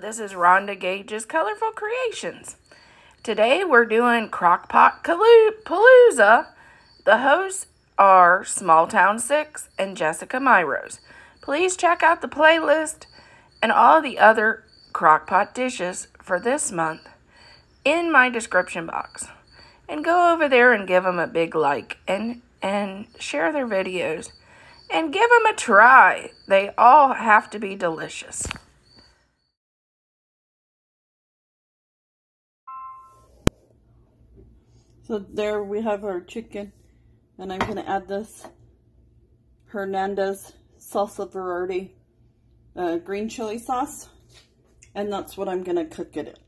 This is Rhonda Gage's Colorful Creations. Today we're doing Crockpot Palooza. The hosts are Small Town Six and Jessica Myrose. Please check out the playlist and all the other crockpot dishes for this month in my description box. And go over there and give them a big like and share their videos. And give them a try. They all have to be delicious. So there we have our chicken. And I'm going to add this Hernandez salsa verde green chili sauce. And that's what I'm going to cook it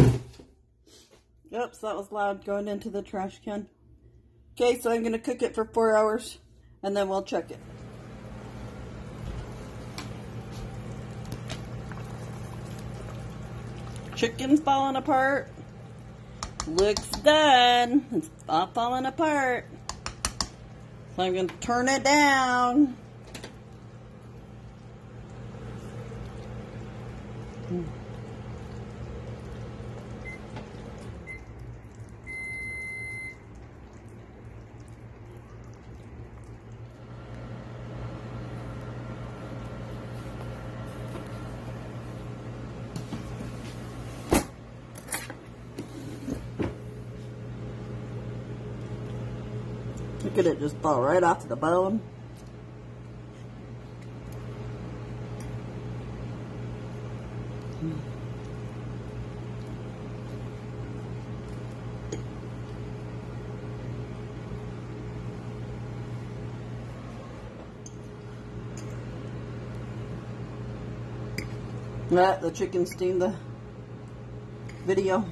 in. Oops, that was loud going into the trash can. Okay, so I'm going to cook it for 4 hours and then we'll check it. Chicken's falling apart. Looks done. It's all falling apart. So I'm going to turn it down. Look at it just fall right off the bone. All right, the chicken steamed the video.